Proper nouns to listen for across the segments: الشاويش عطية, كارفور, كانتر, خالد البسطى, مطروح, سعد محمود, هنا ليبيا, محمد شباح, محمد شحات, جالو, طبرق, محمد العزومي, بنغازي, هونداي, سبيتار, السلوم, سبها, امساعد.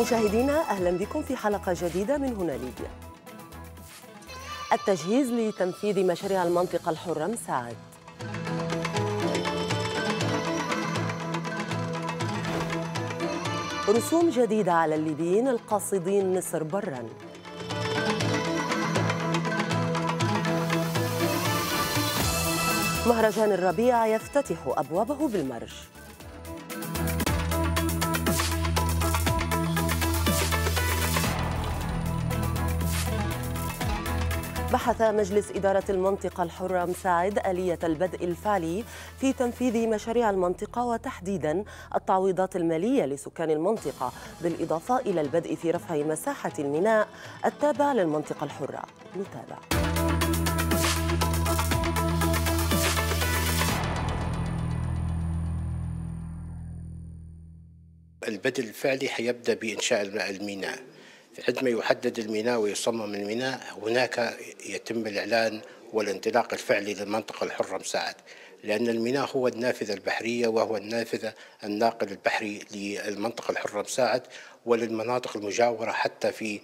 مشاهدينا أهلا بكم في حلقة جديدة من هنا ليبيا. التجهيز لتنفيذ مشاريع المنطقة الحرة امساعد. رسوم جديدة على الليبيين القاصدين مصر برا. مهرجان الربيع يفتتح أبوابه بالمرج. بحث مجلس إدارة المنطقة الحرة مساعد آلية البدء الفعلي في تنفيذ مشاريع المنطقة وتحديداً التعويضات المالية لسكان المنطقة، بالإضافة إلى البدء في رفع مساحة الميناء التابع للمنطقة الحرة. نتابع. البدء الفعلي حيبدأ بإنشاء الميناء. عندما يحدد الميناء ويصمم الميناء هناك يتم الإعلان والانطلاق الفعلي للمنطقة الحرة مساعد، لأن الميناء هو النافذة البحرية وهو النافذة الناقل البحري للمنطقة الحرة مساعد وللمناطق المجاورة حتى في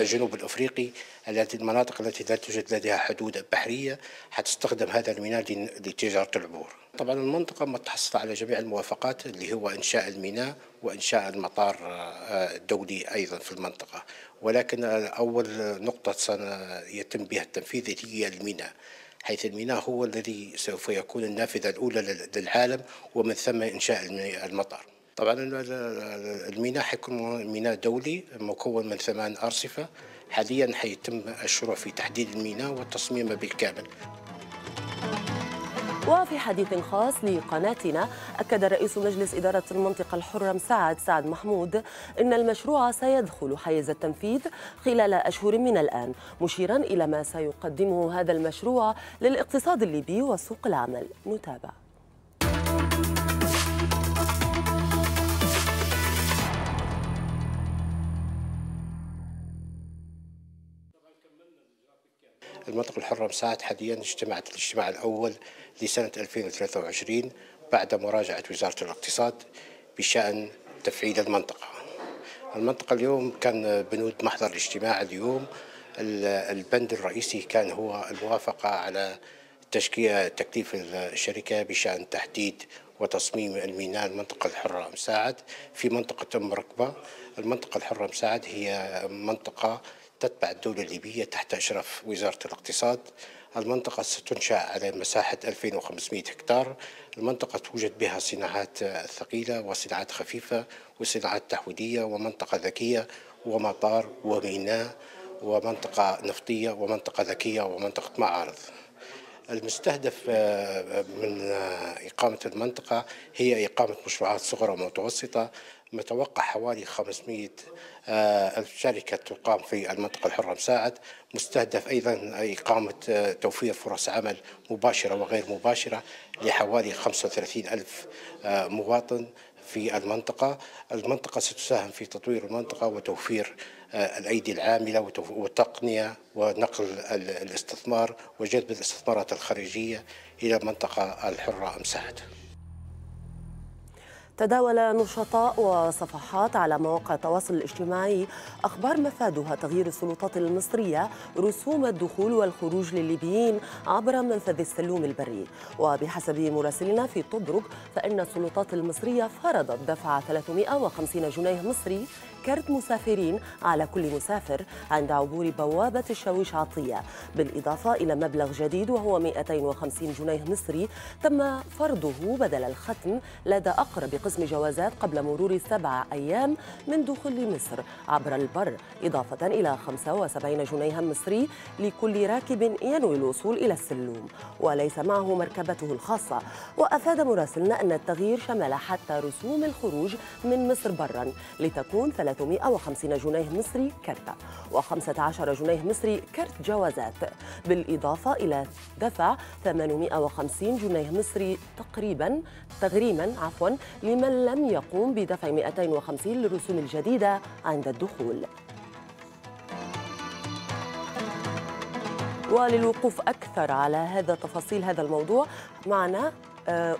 الجنوب الأفريقي، التي المناطق التي لا توجد لديها حدود بحرية حتستخدم هذا الميناء لتجارة العبور. طبعا المنطقة متحصلة على جميع الموافقات اللي هو إنشاء الميناء وإنشاء المطار الدولي أيضا في المنطقة، ولكن أول نقطة يتم بها التنفيذ هي الميناء، حيث الميناء هو الذي سوف يكون النافذة الأولى للعالم ومن ثم إنشاء المطار. طبعا الميناء حيكون ميناء دولي مكون من 8 أرصفة، حاليا حيتم الشروع في تحديد الميناء والتصميم بالكامل. وفي حديث خاص لقناتنا أكد رئيس مجلس إدارة المنطقة الحرة مساعد سعد محمود إن المشروع سيدخل حيز التنفيذ خلال أشهر من الآن، مشيرا إلى ما سيقدمه هذا المشروع للاقتصاد الليبي وسوق العمل. نتابع. المنطقة الحرة مساعد حاليا اجتمعت الاجتماع الأول لسنة 2023 بعد مراجعة وزارة الاقتصاد بشأن تفعيل المنطقة. المنطقة اليوم كان بنود محضر الاجتماع اليوم البند الرئيسي كان هو الموافقة على تكليف الشركة بشأن تحديد وتصميم الميناء المنطقة الحرة مساعد في منطقة أم ركبة. المنطقة الحرة مساعد هي منطقة تتبع الدولة الليبية تحت إشراف وزارة الاقتصاد. المنطقة ستنشأ على مساحة 2500 هكتار، المنطقة توجد بها صناعات ثقيلة وصناعات خفيفة وصناعات تحويلية ومنطقة ذكية ومطار وميناء ومنطقة نفطية ومنطقة ذكية ومنطقة معارض. المستهدف من إقامة المنطقة هي إقامة مشروعات صغرى ومتوسطة، متوقع حوالي 500 ألف شركة تقام في المنطقة الحرة مساعد. مستهدف أيضا إقامة توفير فرص عمل مباشرة وغير مباشرة لحوالي 35 ألف مواطن في المنطقة. المنطقة ستساهم في تطوير المنطقة وتوفير الأيدي العاملة والتقنية ونقل الاستثمار وجذب الاستثمارات الخارجية إلى المنطقة الحرة مساعد. تداول نشطاء وصفحات على مواقع التواصل الاجتماعي أخبار مفادها تغيير السلطات المصرية رسوم الدخول والخروج للليبيين عبر منفذ السلوم البري. وبحسب مراسلنا في طبرق فإن السلطات المصرية فرضت دفع 350 جنيه مصري كارت مسافرين على كل مسافر عند عبور بوابة الشاويش عطية، بالإضافة إلى مبلغ جديد وهو 250 جنيه مصري تم فرضه بدل الختم لدى أقرب قسم جوازات قبل مرور 7 أيام من دخول مصر عبر البر، إضافة إلى 75 جنيه مصري لكل راكب ينوي الوصول إلى السلوم وليس معه مركبته الخاصة. وأفاد مراسلنا أن التغيير شمل حتى رسوم الخروج من مصر برا لتكون 350 جنيه مصري كارت و15 جنيه مصري كارت جوازات، بالإضافة إلى دفع 850 جنيه مصري تغريما لمن لم يقوم بدفع 250 للرسوم الجديدة عند الدخول. وللوقوف أكثر على تفاصيل هذا الموضوع معنا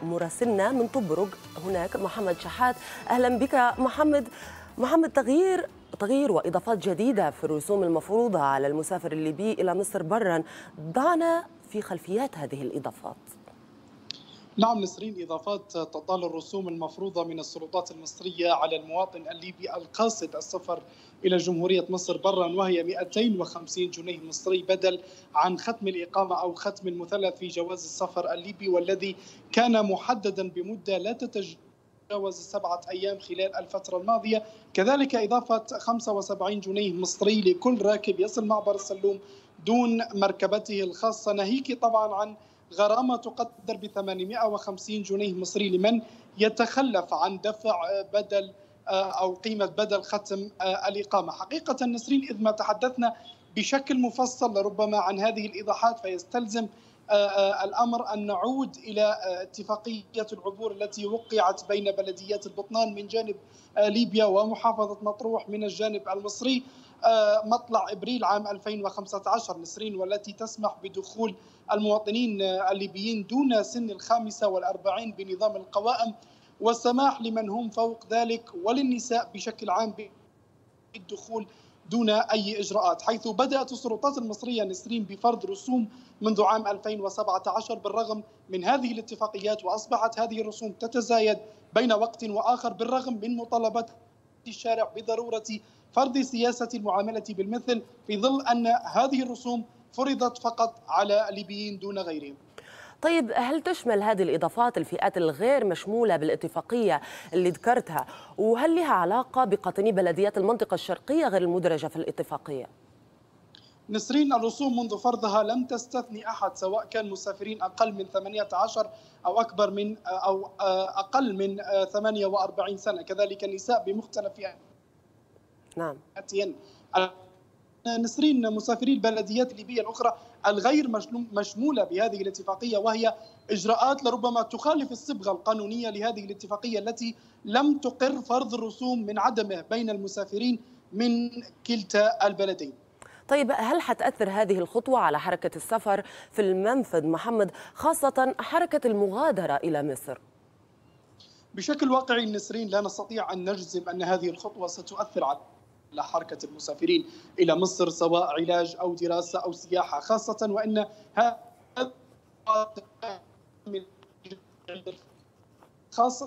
مراسلنا من طبرق هناك محمد شحات. أهلا بك محمد. محمد، تغيير وإضافات جديدة في الرسوم المفروضة على المسافر الليبي إلى مصر برا، ضعنا في خلفيات هذه الإضافات. نعم نسرين، إضافات تطال الرسوم المفروضة من السلطات المصرية على المواطن الليبي القاصد السفر إلى جمهورية مصر برا، وهي 250 جنيه مصري بدل عن ختم الإقامة أو ختم المثلث في جواز السفر الليبي، والذي كان محددا بمدة لا تتجاوز 7 أيام خلال الفترة الماضية. كذلك إضافة 75 جنيه مصري لكل راكب يصل معبر السلوم دون مركبته الخاصة، ناهيك طبعا عن غرامة تقدر ب 850 جنيه مصري لمن يتخلف عن دفع بدل أو قيمة بدل ختم الإقامة. حقيقة نسرين، إذ ما تحدثنا بشكل مفصل لربما عن هذه الإيضاحات، فيستلزم الأمر أن نعود إلى اتفاقية العبور التي وقعت بين بلديات البطنان من جانب ليبيا ومحافظة مطروح من الجانب المصري مطلع إبريل عام 2015 نسرين، والتي تسمح بدخول المواطنين الليبيين دون سن 45 بنظام القوائم، والسماح لمن هم فوق ذلك وللنساء بشكل عام بالدخول دون أي إجراءات، حيث بدأت السلطات المصرية نسرين بفرض رسوم منذ عام 2017 بالرغم من هذه الاتفاقيات، وأصبحت هذه الرسوم تتزايد بين وقت وآخر بالرغم من مطالبات الشارع بضرورة فرض سياسة المعاملة بالمثل، في ظل أن هذه الرسوم فرضت فقط على الليبيين دون غيرهم. طيب، هل تشمل هذه الإضافات الفئات الغير مشمولة بالاتفاقية اللي ذكرتها، وهل لها علاقة بقاطني بلديات المنطقة الشرقية غير المدرجة في الاتفاقية؟ نسرين، الرسوم منذ فرضها لم تستثني أحد، سواء كان مسافرين أقل من 18 أو أكبر من أو أقل من 48 سنة، كذلك النساء بمختلف فئاتهن. نعم. نسرين، مسافري البلديات الليبية الأخرى الغير مشمولة بهذه الاتفاقية، وهي إجراءات لربما تخالف الصبغة القانونية لهذه الاتفاقية التي لم تقر فرض الرسوم من عدمه بين المسافرين من كلتا البلدين. طيب، هل حتأثر هذه الخطوة على حركة السفر في المنفذ محمد، خاصة حركة المغادرة إلى مصر؟ بشكل واقعي نسرين، لا نستطيع أن نجزم أن هذه الخطوة ستؤثر على حركة المسافرين إلى مصر، سواء علاج أو دراسة أو سياحة، خاصة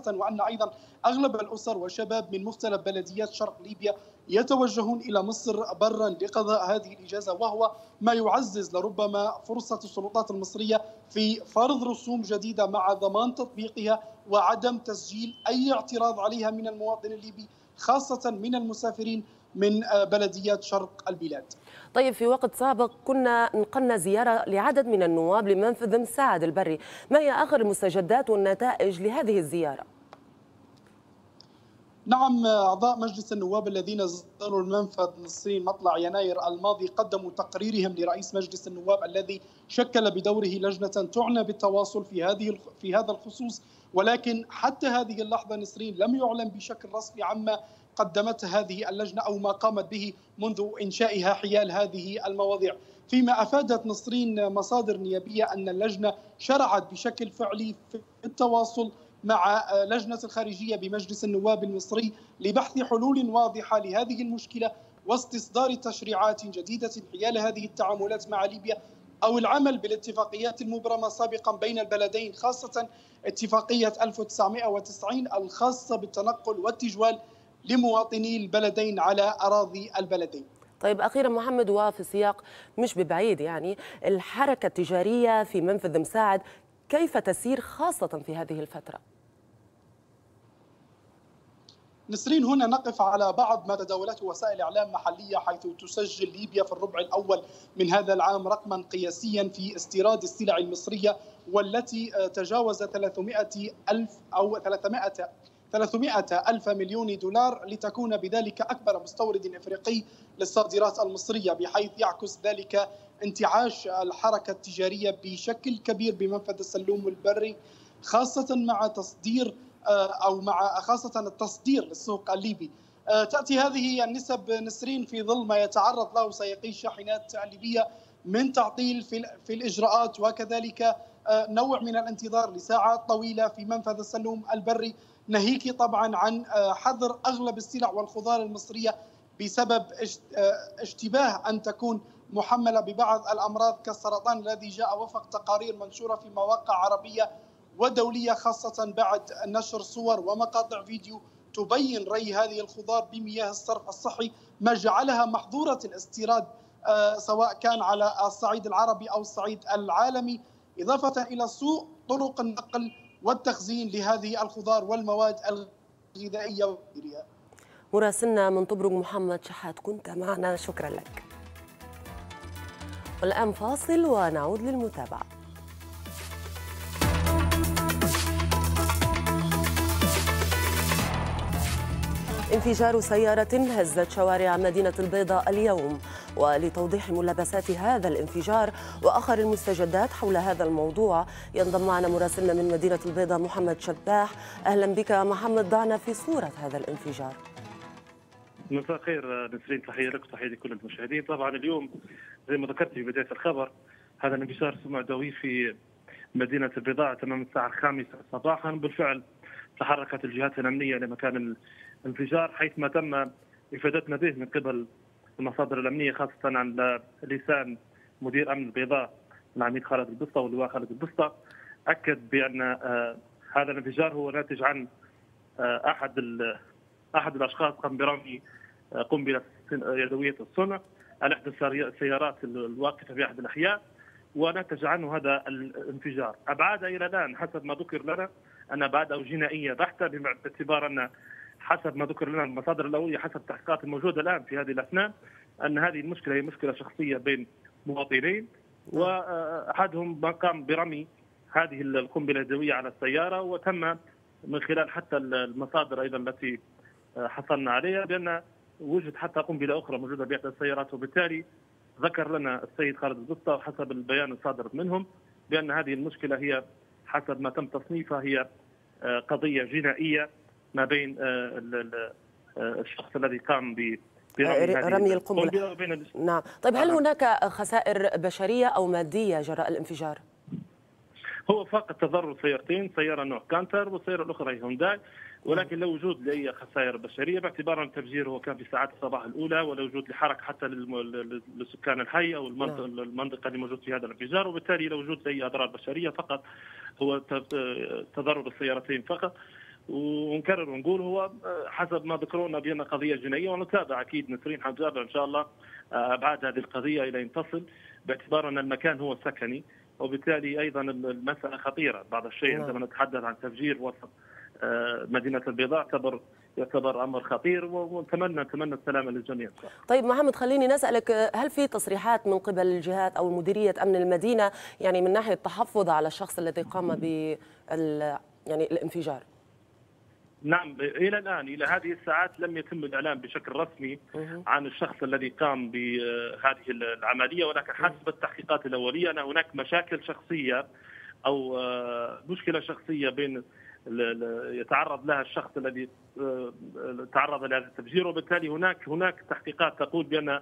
وأن أيضا أغلب الأسر وشباب من مختلف بلديات شرق ليبيا يتوجهون إلى مصر برا لقضاء هذه الإجازة، وهو ما يعزز لربما فرصة السلطات المصرية في فرض رسوم جديدة مع ضمان تطبيقها وعدم تسجيل أي اعتراض عليها من المواطن الليبي، خاصة من المسافرين من بلديات شرق البلاد. طيب، في وقت سابق كنا نقلنا زيارة لعدد من النواب لمنفذ امساعد البري، ما هي آخر المستجدات والنتائج لهذه الزيارة؟ نعم، أعضاء مجلس النواب الذين زاروا المنفذ نسرين مطلع يناير الماضي قدموا تقريرهم لرئيس مجلس النواب الذي شكل بدوره لجنة تعنى بالتواصل في هذا الخصوص، ولكن حتى هذه اللحظة نسرين لم يعلن بشكل رسمي عما قدمته هذه اللجنة أو ما قامت به منذ إنشائها حيال هذه المواضيع، فيما أفادت نسرين مصادر نيابية أن اللجنة شرعت بشكل فعلي في التواصل مع لجنة الخارجية بمجلس النواب المصري لبحث حلول واضحة لهذه المشكلة واستصدار تشريعات جديدة حيال هذه التعاملات مع ليبيا، أو العمل بالاتفاقيات المبرمة سابقا بين البلدين، خاصة اتفاقية 1990 الخاصة بالتنقل والتجوال لمواطني البلدين على أراضي البلدين. طيب، أخيرا محمد، وفي سياق مش ببعيد يعني الحركة التجارية في منفذ مساعد كيف تسير خاصة في هذه الفترة؟ نسرين، هنا نقف على بعض ما تداولته وسائل إعلام محلية، حيث تسجل ليبيا في الربع الأول من هذا العام رقما قياسيا في استيراد السلع المصرية، والتي تجاوز 300 ألف مليون دولار، لتكون بذلك أكبر مستورد إفريقي للصادرات المصرية، بحيث يعكس ذلك انتعاش الحركة التجارية بشكل كبير بمنفذ السلوم البري، خاصة مع التصدير للسوق الليبي. تأتي هذه النسب نسرين في ظل ما يتعرض له سائقي الشاحنات الليبية من تعطيل في الإجراءات، وكذلك نوع من الانتظار لساعات طويلة في منفذ السلوم البري، ناهيك طبعا عن حظر أغلب السلع والخضار المصرية بسبب اشتباه أن تكون محملة ببعض الأمراض كالسرطان الذي جاء وفق تقارير منشورة في مواقع عربية ودولية، خاصة بعد نشر صور ومقاطع فيديو تبين ري هذه الخضار بمياه الصرف الصحي، ما جعلها محظورة الاستيراد سواء كان على الصعيد العربي أو الصعيد العالمي، إضافة إلى سوء طرق النقل والتخزين لهذه الخضار والمواد الغذائية وغيرها. مراسلنا من طبرق محمد شحات كنت معنا، شكرا لك. والآن فاصل ونعود للمتابعة. انفجار سيارة هزت شوارع مدينة البيضاء اليوم، ولتوضيح ملابسات هذا الانفجار وآخر المستجدات حول هذا الموضوع ينضم معنا مراسلنا من مدينة البيضاء محمد شباح. أهلا بك محمد، ضعنا في صورة هذا الانفجار. مساء الخير نسرين، تحية لك وتحية لكل المشاهدين. طبعا اليوم زي ما ذكرت في بداية الخبر، هذا الانفجار سمع دوي في مدينة البيضاء تمام الساعة 5 صباحا. بالفعل تحركت الجهات الأمنية لمكان الانفجار، حيثما تم إفادتنا به من قبل المصادر الأمنية، خاصة عن لسان مدير أمن البيضاء العميد خالد البسطى واللواء خالد البسطى. أكد بأن هذا الانفجار هو ناتج عن أحد الأشخاص قام برمي قنبلة يدوية الصنع على إحدى السيارات الواقفة في أحد الأحياء، ونتج عنه هذا الانفجار. أبعاده إلى الآن حسب ما ذكر لنا أن أبعاده جنائية بحتة، باعتبار أن حسب ما ذكر لنا المصادر الأولية حسب التحقيقات الموجودة الآن في هذه الأثناء أن هذه المشكلة هي مشكلة شخصية بين مواطنين، وأحدهم قام برمي هذه القنبلة اليدوية على السيارة، وتم من خلال حتى المصادر أيضا التي حصلنا عليها بأن وجد حتى قنبلة أخرى موجودة بإحدى السيارات، وبالتالي ذكر لنا السيد خالد البسطى حسب البيان الصادر منهم بأن هذه المشكلة هي حسب ما تم تصنيفها هي قضية جنائية ما بين الشخص الذي قام برمي القنبلة وبين. نعم، طيب هل هناك خسائر بشرية أو مادية جراء الانفجار؟ هو فاقد تضرر سيارتين، سيارة نوع كانتر والسيارة الأخرى هي هونداي، ولكن لا وجود لأي خسائر بشرية باعتبار أن التفجير هو كان في ساعات الصباح الأولى، ولا وجود لحركة حتى لسكان الحي أو المنطقة اللي موجود في هذا الانفجار، وبالتالي لا وجود لأي أضرار بشرية، فقط هو تضرر السيارتين فقط. ونكرر ونقول هو حسب ما ذكرونا بأن قضية جنائية، ونتابع أكيد نسرين حنتابع إن شاء الله أبعاد هذه القضية إلى أن تصل، باعتبار أن المكان هو سكني، وبالتالي أيضا المسألة خطيرة بعض الشيء. عندما نتحدث عن تفجير وسط مدينة البيضاء يعتبر أمر خطير، ونتمنى السلامة للجميع. طيب محمد، خليني نسألك، هل في تصريحات من قبل الجهات أو مديرية أمن المدينة يعني من ناحية التحفظ على الشخص الذي قام بالانفجار؟ نعم، إلى الآن إلى هذه الساعات لم يتم الإعلان بشكل رسمي عن الشخص الذي قام بهذه العملية، ولكن حسب التحقيقات الأولية أن هناك مشاكل شخصية أو مشكلة شخصية بين يتعرض لها الشخص الذي تعرض لهذا التفجير، وبالتالي هناك تحقيقات تقول بأن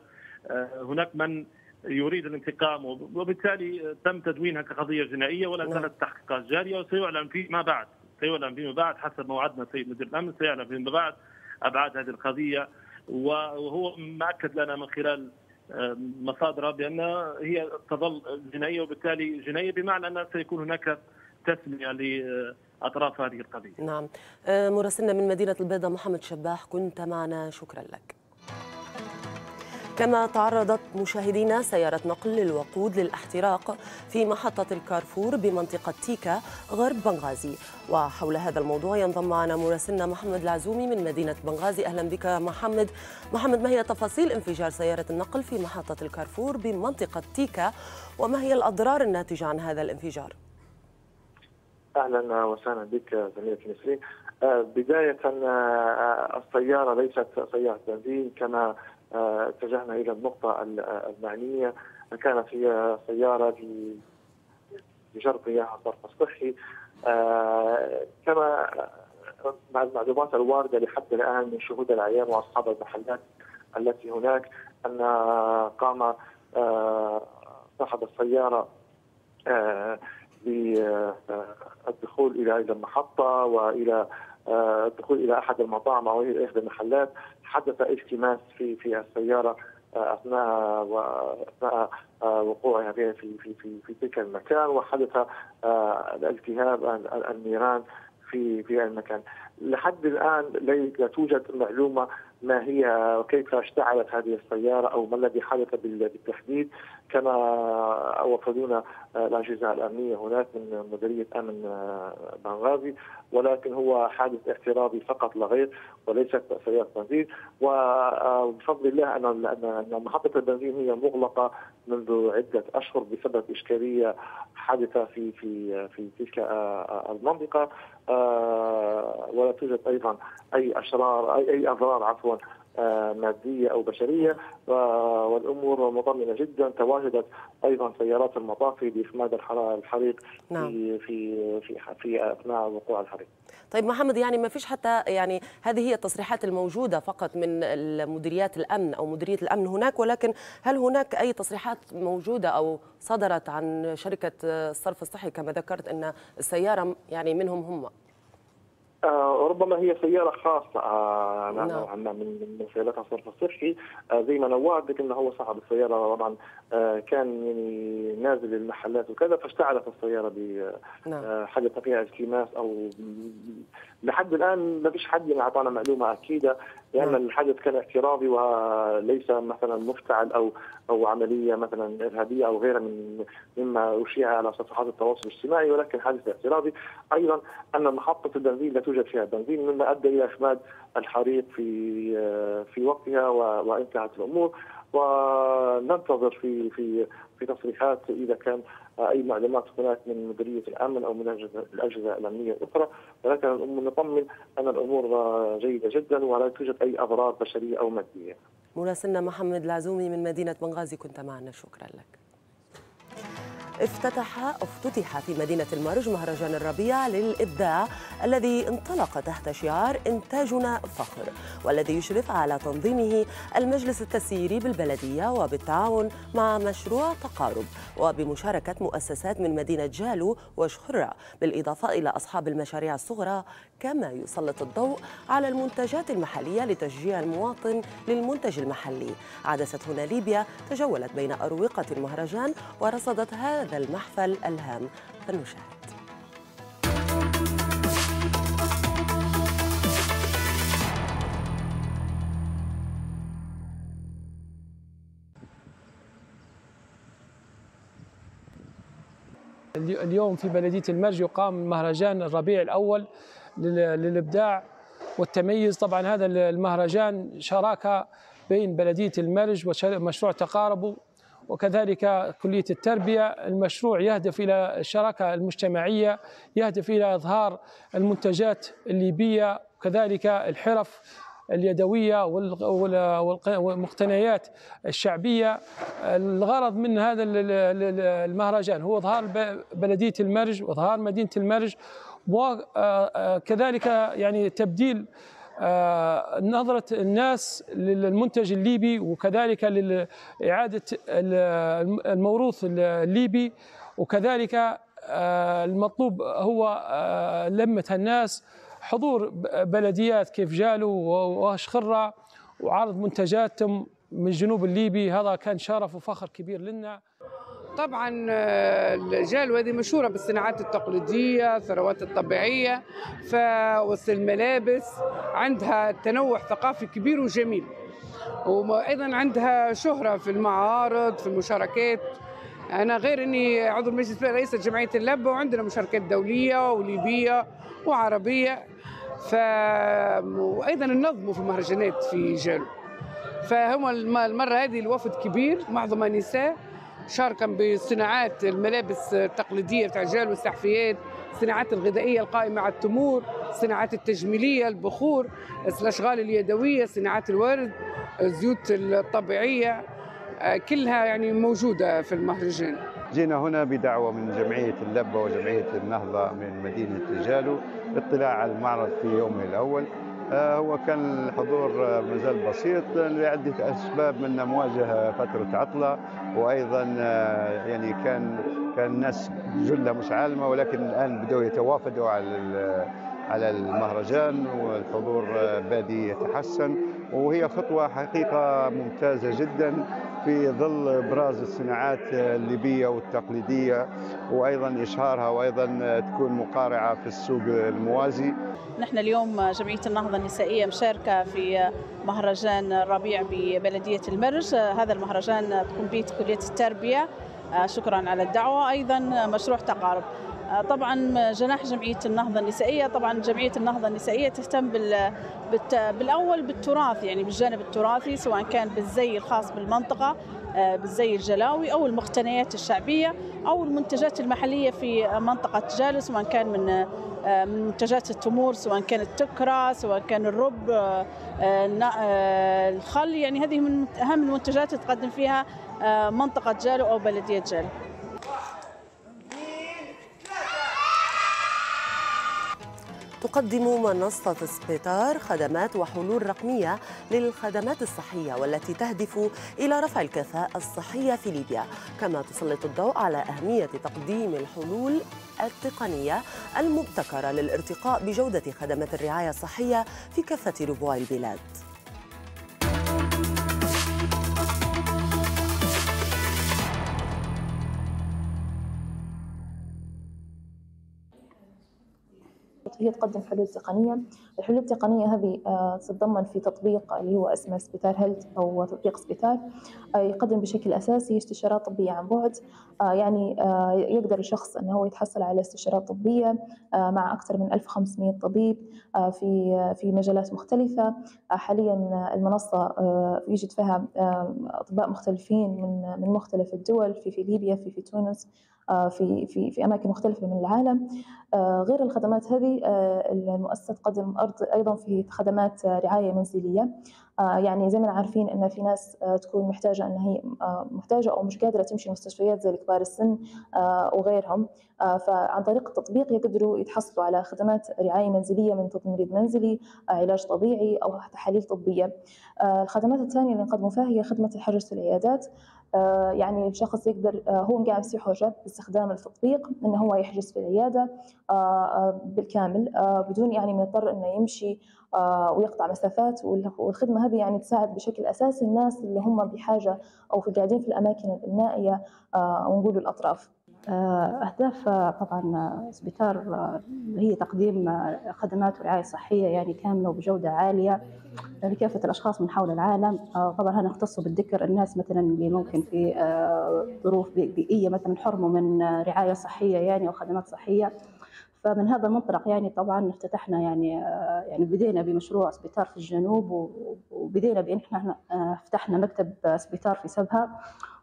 هناك من يريد الانتقام، وبالتالي تم تدوينها كقضية جنائية، ولا زالت التحقيقات جارية، وسيعلن فيما بعد. حسب ما وعدنا سيد مدير الأمن سيعلن فيما بعد أبعاد هذه القضية، وهو مأكد لنا من خلال مصادره بأن هي تظل جنائية، وبالتالي جنائية بمعنى أن سيكون هناك تسمية لأطراف هذه القضية. نعم، مراسلنا من مدينة البيضاء محمد شباح كنت معنا، شكرا لك. كما تعرضت مشاهدينا سيارة نقل للوقود للاحتراق في محطة الكارفور بمنطقة تيكا غرب بنغازي، وحول هذا الموضوع ينضم معنا مراسلنا محمد العزومي من مدينة بنغازي. أهلا بك محمد. محمد، ما هي تفاصيل انفجار سيارة النقل في محطة الكارفور بمنطقة تيكا، وما هي الأضرار الناتجة عن هذا الانفجار؟ أهلا وسهلا بك زميلة نسرين. بداية السيارة ليست سيارة بنزين، كما اتجهنا الى النقطه المعنيه، كانت هي سياره لجرب مياه الصرف الصحي. كما مع المعلومات الوارده لحد الان من شهود العيان واصحاب المحلات التي هناك، ان قام صاحب السياره بالدخول الى المحطه والى الدخول الى احد المطاعم او الى احدى المحلات. حدث التماس في السياره اثناء وقوعها في تلك المكان، وحدث الالتهاب النيران في المكان. لحد الان لا توجد معلومه ما هي وكيف اشتعلت هذه السياره او ما الذي حدث بالتحديد، كما وفدونا الاجهزه الامنيه هناك من مديريه امن بنغازي، ولكن هو حادث اعتراضي فقط لا غير وليست سياره بنزين. وبفضل الله ان محطه البنزين هي مغلقه منذ عده اشهر بسبب اشكاليه حادثه في تلك المنطقه، ولا توجد ايضا اي اضرار عفوا ماديه او بشريه، والامور مطمئنه جدا. تواجدت ايضا سيارات المطافي لإخماد الحريق نعم. في في في اثناء وقوع الحريق. طيب محمد، يعني ما فيش حتى يعني هذه هي التصريحات الموجوده فقط من مديريات الامن او مديريه الامن هناك، ولكن هل هناك اي تصريحات موجوده او صدرت عن شركه الصرف الصحي كما ذكرت ان السياره يعني منهم هم؟ ربما هي سيارة خاصة نوعا ما من سيارات الصرف الصحي زي ما نوعدك انه هو صاحب السيارة طبعا كان يعني نازل للمحلات وكذا، فاشتعلت السيارة بحدث فيها التماس. او لحد الان ما فيش حد اعطانا معلومة اكيدة، لان الحدث كان اعتراضي وليس مثلا مفتعل او عملية مثلا ارهابية او غيرها مما اشيع على صفحات التواصل الاجتماعي، ولكن حدث اعتراضي. ايضا ان محطة البنزين لا توجد فيها بنزين مما ادى الى اخماد الحريق في وقتها وانتهت الامور. وننتظر في تصريحات اذا كان اي معلومات هناك من مديريه الامن او من الاجهزه الامنيه الاخرى، ولكن نطمن ان الامور جيده جدا ولا توجد اي اضرار بشريه او ماديه. مراسلنا محمد العزومي من مدينه بنغازي كنت معنا، شكرا لك. افتتح في مدينة المارج مهرجان الربيع للإبداع الذي انطلق تحت شعار إنتاجنا فخر، والذي يشرف على تنظيمه المجلس التسييري بالبلدية وبالتعاون مع مشروع تقارب وبمشاركة مؤسسات من مدينة جالو وشخرة، بالإضافة إلى أصحاب المشاريع الصغرى، كما يسلط الضوء على المنتجات المحلية لتشجيع المواطن للمنتج المحلي. عدست هنا ليبيا، تجولت بين أروقة المهرجان ورصدت هذا المحفل الهام، فلنشاهد. اليوم في بلدية المرج يقام مهرجان الربيع الأول للإبداع والتميز. طبعا هذا المهرجان شراكة بين بلدية المرج ومشروع تقاربه وكذلك كلية التربية. المشروع يهدف إلى الشراكة المجتمعية، يهدف إلى إظهار المنتجات الليبية وكذلك الحرف اليدوية والمقتنيات الشعبية. الغرض من هذا المهرجان هو إظهار بلدية المرج وإظهار مدينة المرج، وكذلك يعني تبديل نظرة الناس للمنتج الليبي وكذلك لإعادة الموروث الليبي، وكذلك المطلوب هو لمة الناس، حضور بلديات كيف جالو وشخرة وعرض منتجاتهم من الجنوب الليبي. هذا كان شرف وفخر كبير لنا. طبعا جالو هذه مشهوره بالصناعات التقليديه، الثروات الطبيعيه، والملابس، عندها تنوع ثقافي كبير وجميل، وايضا عندها شهره في المعارض في المشاركات. انا غير اني عضو مجلس رئيسة جمعيه اللبه، وعندنا مشاركات دوليه وليبيه وعربيه، وايضا ننظموا في مهرجانات في جالو. فهم المره هذه الوفد كبير، معظمها نساء، شاركا بصناعات الملابس التقليديه بتاع جالو والسحفيات، الصناعات الغذائيه القائمه على التمور، الصناعات التجميليه، البخور، الاشغال اليدويه، صناعات الورد، الزيوت الطبيعيه، كلها يعني موجوده في المهرجان. جينا هنا بدعوه من جمعيه اللبه وجمعيه النهضه من مدينه جالو، اطلاع على المعرض في يومه الاول. هو كان الحضور مازال بسيط لعدة أسباب، من مواجهة فترة عطلة، وأيضا يعني كان كان الناس جلة مشعلمة، ولكن الآن بدأوا يتوافدوا على المهرجان والحضور بادي يتحسن، وهي خطوة حقيقة ممتازة جدا في ظل إبراز الصناعات الليبية والتقليدية وأيضا إشهارها، وأيضا تكون مقارعة في السوق الموازي. نحن اليوم جمعية النهضة النسائية مشاركة في مهرجان الربيع ببلدية المرج. هذا المهرجان تقوم به كلية التربية، شكرا على الدعوة، أيضا مشروع تقارب. طبعا جناح جمعية النهضة النسائية، طبعا جمعية النهضة النسائية تهتم بالأول بالتراث، يعني بالجانب التراثي، سواء كان بالزي الخاص بالمنطقة، بالزي الجلاوي أو المقتنيات الشعبية أو المنتجات المحلية في منطقة جالو، سواء كان من منتجات التمور، سواء كان التكرة، سواء كان الرب، الخل. يعني هذه من أهم المنتجات تقدم فيها منطقة جالو أو بلدية جالو. تقدم منصة سبيتار خدمات وحلول رقمية للخدمات الصحية، والتي تهدف إلى رفع الكفاءة الصحية في ليبيا، كما تسلط الضوء على أهمية تقديم الحلول التقنية المبتكرة للارتقاء بجودة خدمات الرعاية الصحية في كافة ربوع البلاد. هي تقدم حلول تقنية. الحلول التقنية هذه تتضمن في تطبيق اللي هو اسمه سبيتار هيلث أو تطبيق سبيتار. يقدم بشكل أساسي استشارات طبية عن بعد، يعني يقدر الشخص أنه هو يتحصل على استشارات طبية مع أكثر من 1500 طبيب في مجالات مختلفة. حاليا المنصة يوجد فيها أطباء مختلفين من مختلف الدول، في ليبيا، في تونس، في في في أماكن مختلفة من العالم. غير الخدمات هذه، المؤسسة تقدم أيضا في خدمات رعاية منزلية. يعني زي ما عارفين أن في ناس تكون محتاجة، أن هي محتاجة أو مش قادرة تمشي مستشفيات زي كبار السن وغيرهم، فعن طريق التطبيق يقدروا يتحصلوا على خدمات رعاية منزلية من تمريض منزلي، علاج طبيعي أو تحاليل طبية. الخدمات الثانية اللي نقدموا فيها هي خدمة الحجز في العيادات. يعني الشخص يقدر هو مقاعد في حجة باستخدام التطبيق أنه هو يحجز في العيادة بالكامل بدون يعني ما يضطر أنه يمشي ويقطع مسافات. والخدمة هذه يعني تساعد بشكل أساسي الناس اللي هم بحاجة أو في قاعدين في الأماكن النائية ونقول الأطراف. أهداف طبعا سبيتار هي تقديم خدمات ورعاية صحية يعني كاملة وبجودة عالية لكافة الأشخاص من حول العالم. طبعا هنختص بالذكر الناس مثلا اللي ممكن في ظروف بيئية مثلا حرموا من رعاية صحية يعني أو خدمات صحية. فمن هذا المنطلق يعني طبعا افتتحنا يعني بدينا بمشروع سبيتار في الجنوب، وبدينا بان احنا فتحنا مكتب سبيتار في سبها،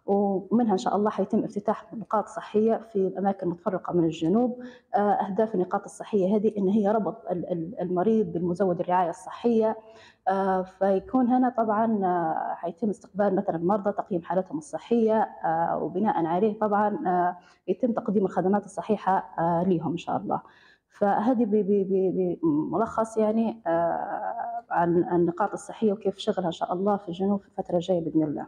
ومنها ان شاء الله حيتم افتتاح نقاط صحيه في الاماكن المتفرقه من الجنوب. اهداف النقاط الصحيه هذه ان هي ربط المريض بالمزود الرعايه الصحيه، فيكون هنا طبعا حيتم استقبال مثلا المرضى، تقييم حالتهم الصحيه، وبناء عليه طبعا يتم تقديم الخدمات الصحيحه لهم ان شاء الله. فهذه بملخص يعني عن النقاط الصحيه وكيف شغلها ان شاء الله في الجنوب في الفتره الجايه باذن الله.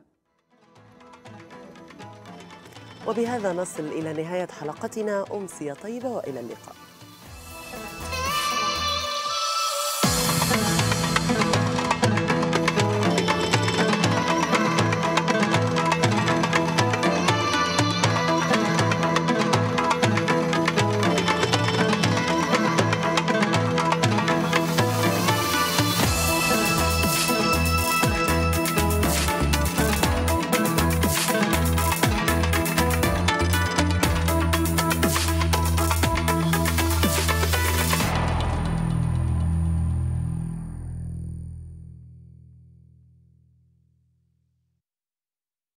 وبهذا نصل إلى نهاية حلقتنا. أمسية طيبة وإلى اللقاء.